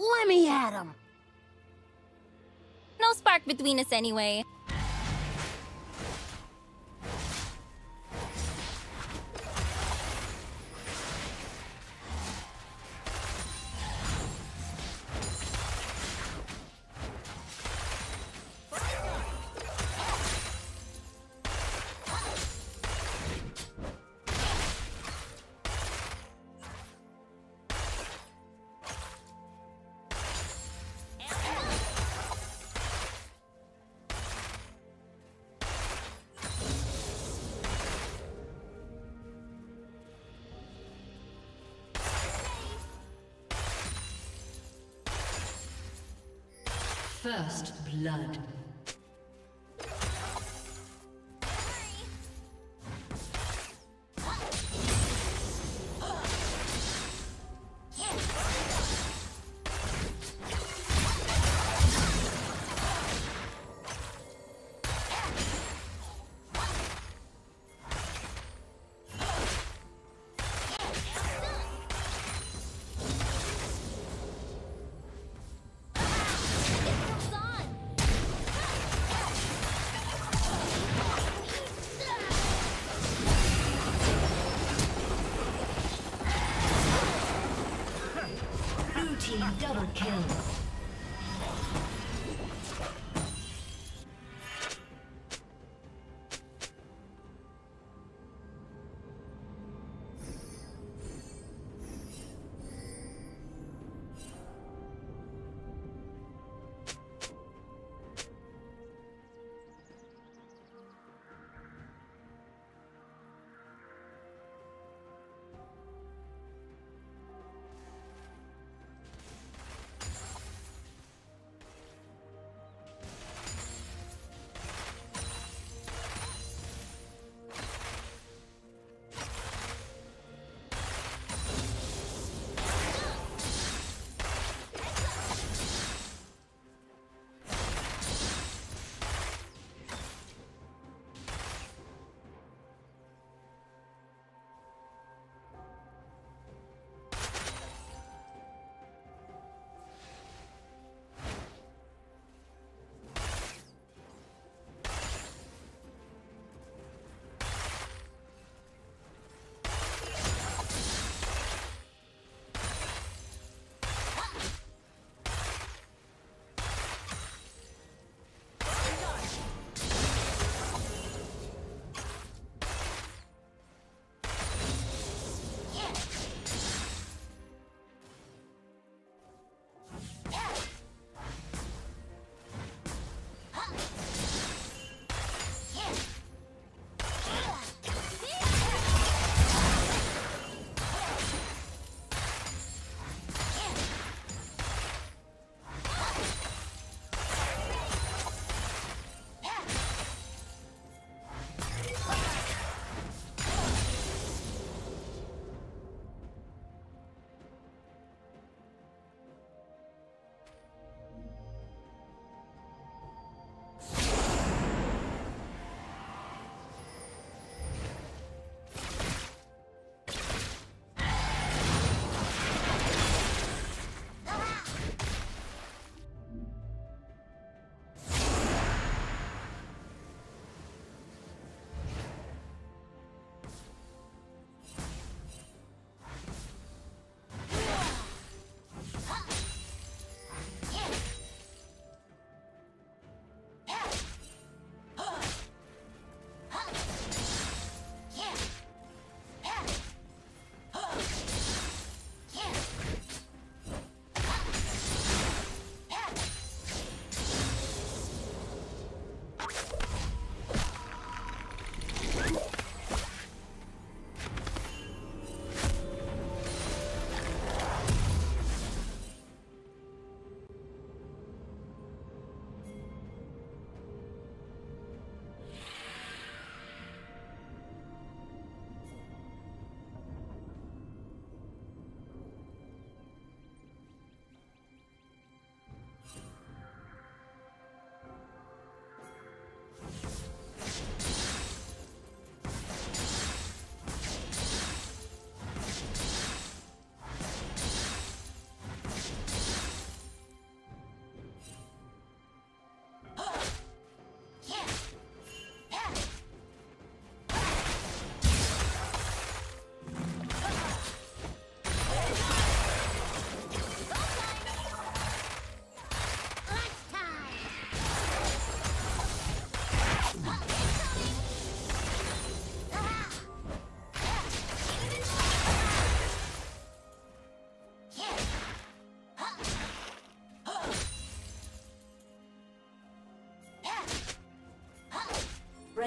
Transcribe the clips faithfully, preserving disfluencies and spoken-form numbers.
Let me at him! No spark between us anyway. First blood. Double kill.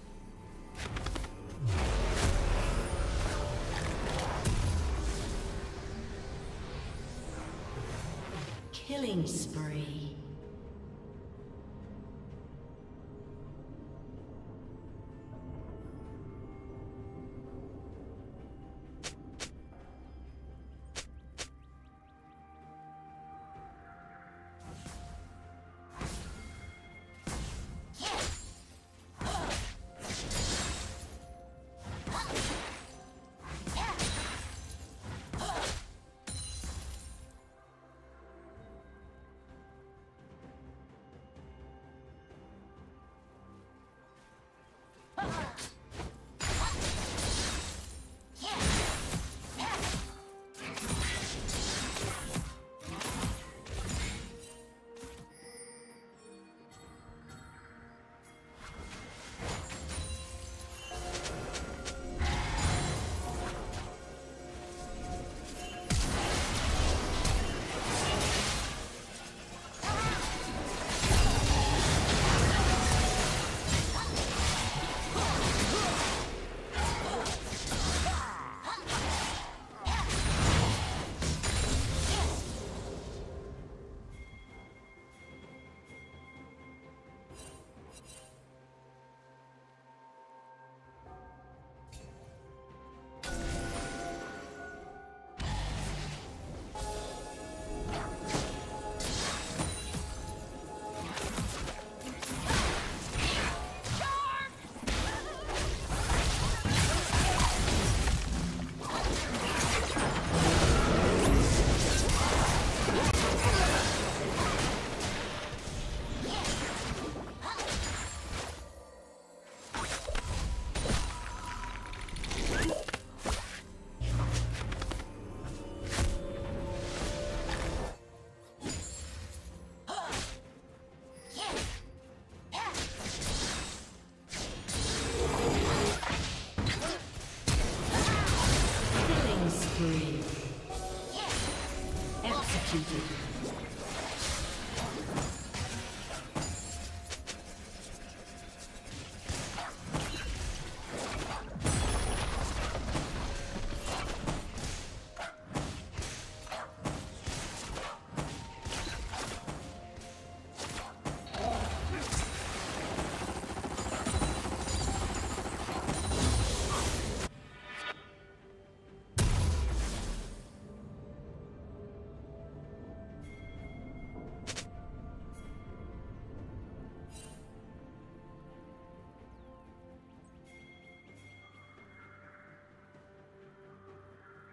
Killing spree.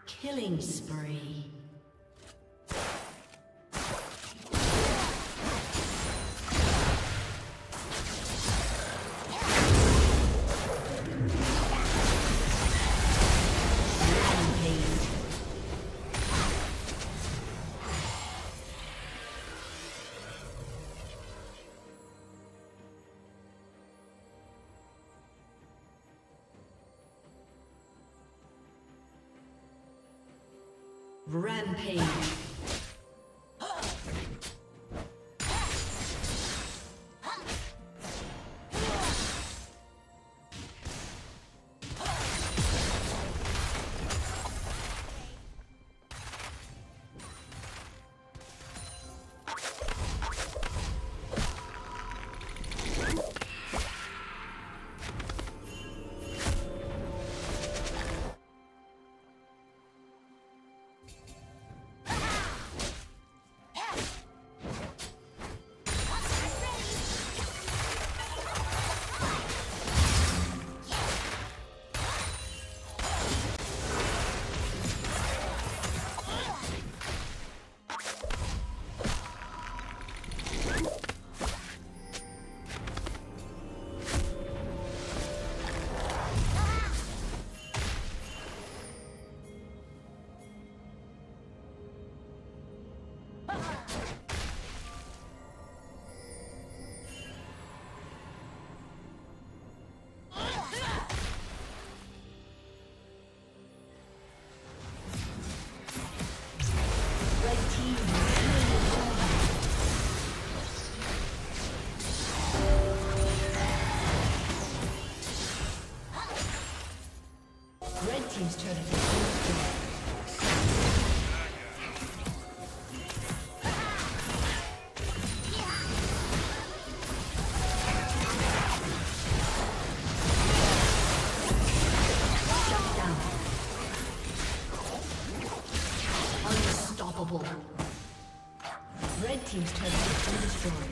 Killing spree. Rampage. Unstoppable. Red team's turret has been destroyed.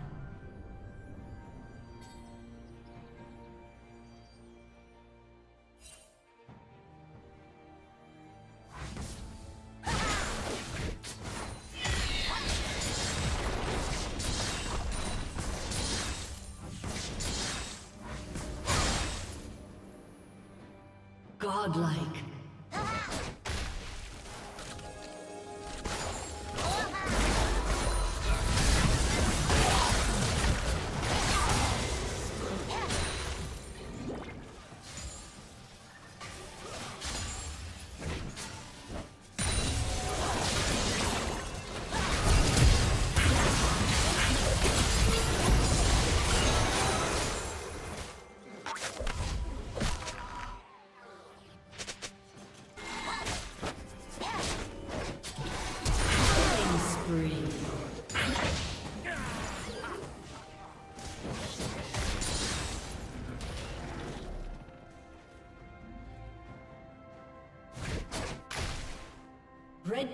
Godlike. Red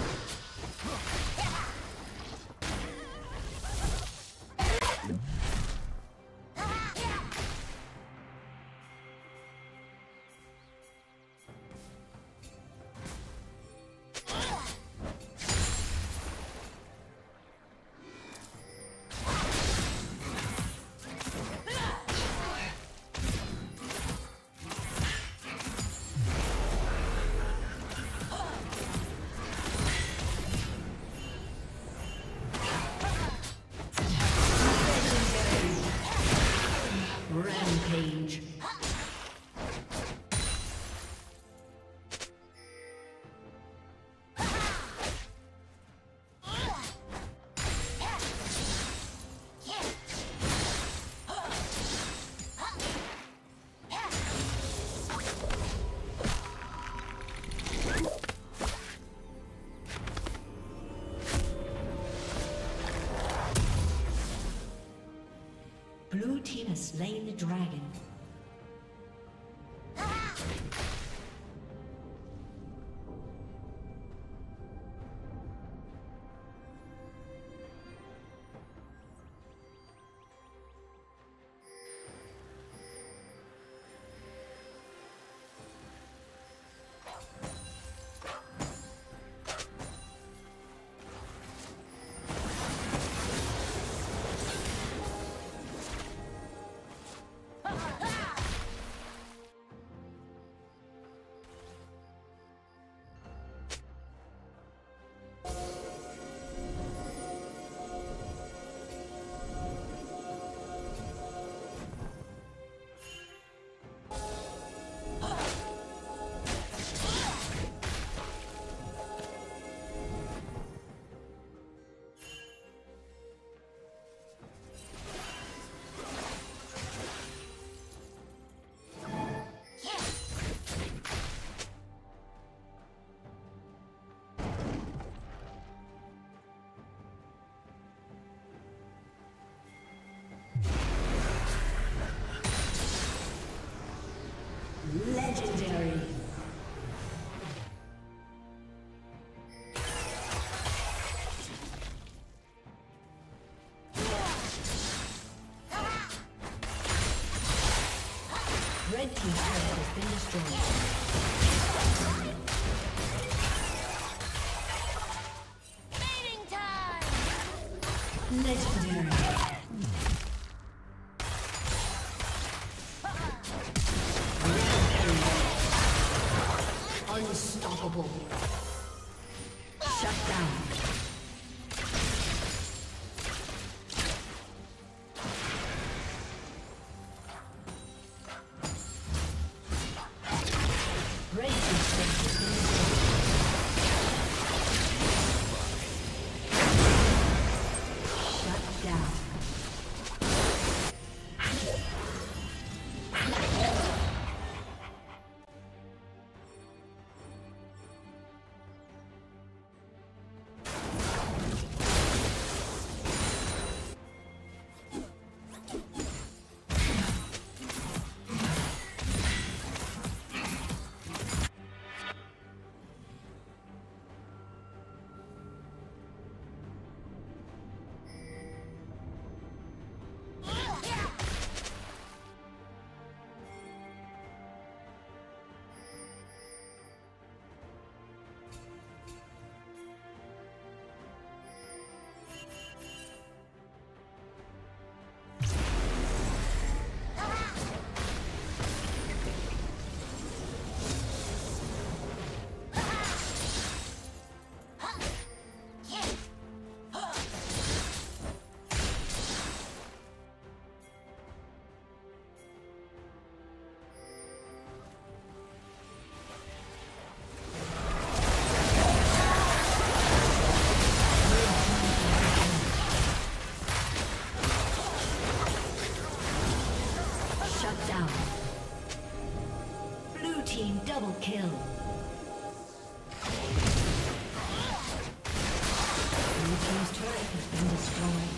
dragon. Legendary. Red team's turret has been destroyed. Mating time. Legendary. Unstoppable. Shut down. Double kill. Blue team's turret has been destroyed.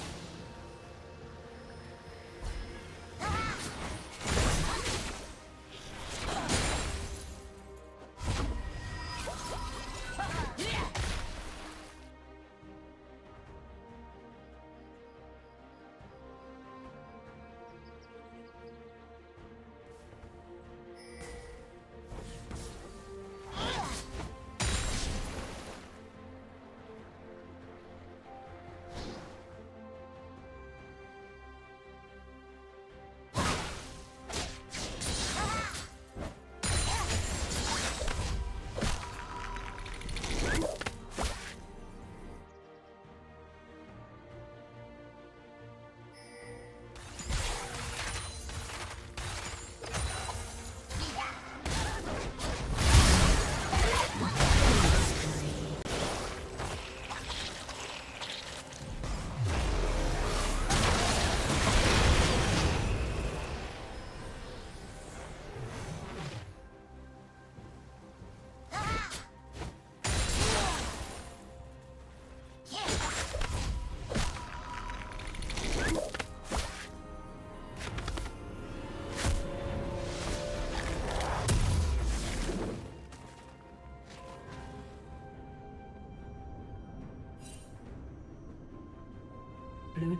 Blue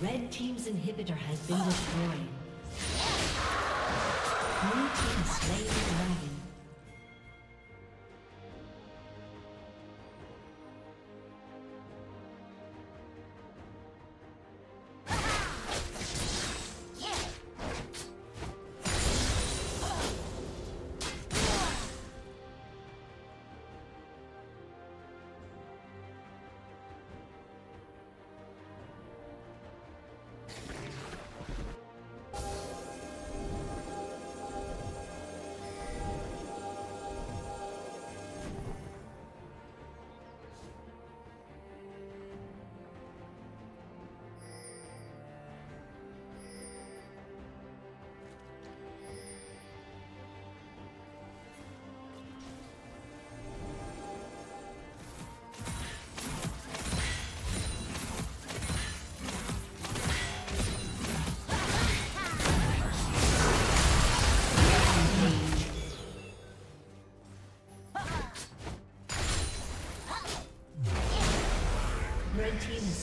Red team's inhibitor has been destroyed. Blue team slain the dragon.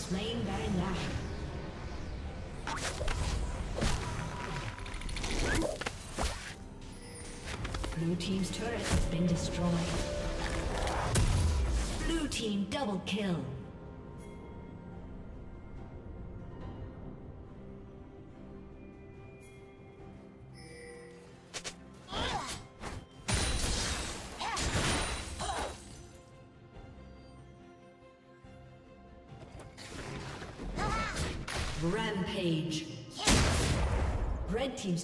Slain Baron Nashor. Blue team's turret has been destroyed. Blue team double kill. Rampage. Red team's